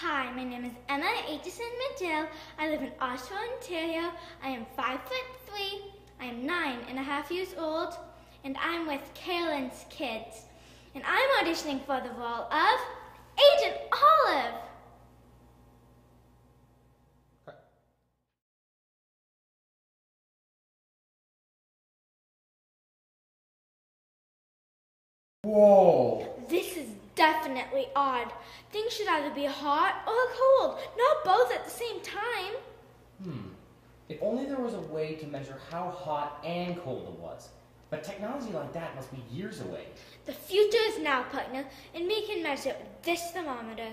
Hi, my name is Emma Aitchison-Madill. I live in Oshawa, Ontario. I am 5'3". I am 9.5 years old, and I'm with Carolyn's Kids. And I'm auditioning for the role of Agent Olive. Whoa! This is definitely odd. Things should either be hot or cold, not both at the same time. If only there was a way to measure how hot and cold it was. But technology like that must be years away. The future is now, partner, and we can measure it with this thermometer.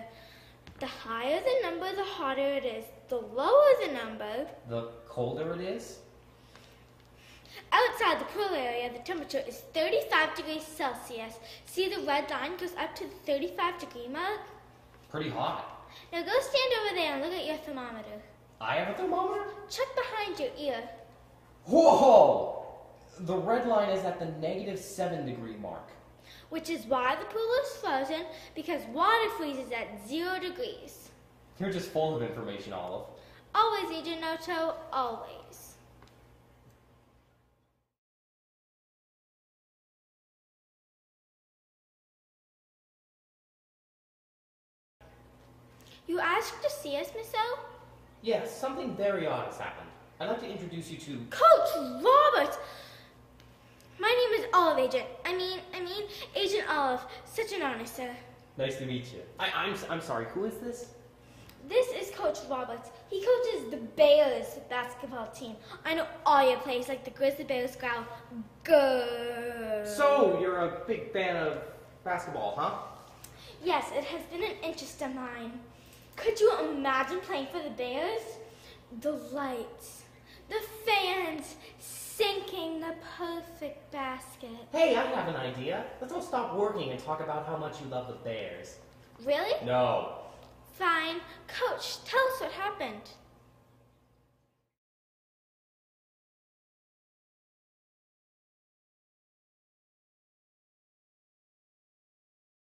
The higher the number, the hotter it is. The lower the number, the colder it is. Outside the pool area, the temperature is 35 degrees Celsius. See the red line goes up to the 35 degree mark? Pretty hot. Now go stand over there and look at your thermometer. I have a thermometer? Check behind your ear. Whoa! The red line is at the -7 degree mark. Which is why the pool is frozen, because water freezes at 0 degrees. You're just full of information, Olive. Always, Agent Noto, always. You asked to see us, Miss O? Yes, something very odd has happened. I'd like to introduce you to... Coach Roberts! My name is Olive, Agent. I mean, Agent Olive. Such an honor, sir. Nice to meet you. I'm sorry, who is this? This is Coach Roberts. He coaches the Bears basketball team. I know all your plays, like the Grizzly Bears growl, "Grrr." So, you're a big fan of basketball, huh? Yes, it has been an interest of mine. Could you imagine playing for the Bears? The lights, the fans, sinking the perfect basket. Hey, I have an idea. Let's all stop working and talk about how much you love the Bears. Really? No. Fine. Coach, tell us what happened.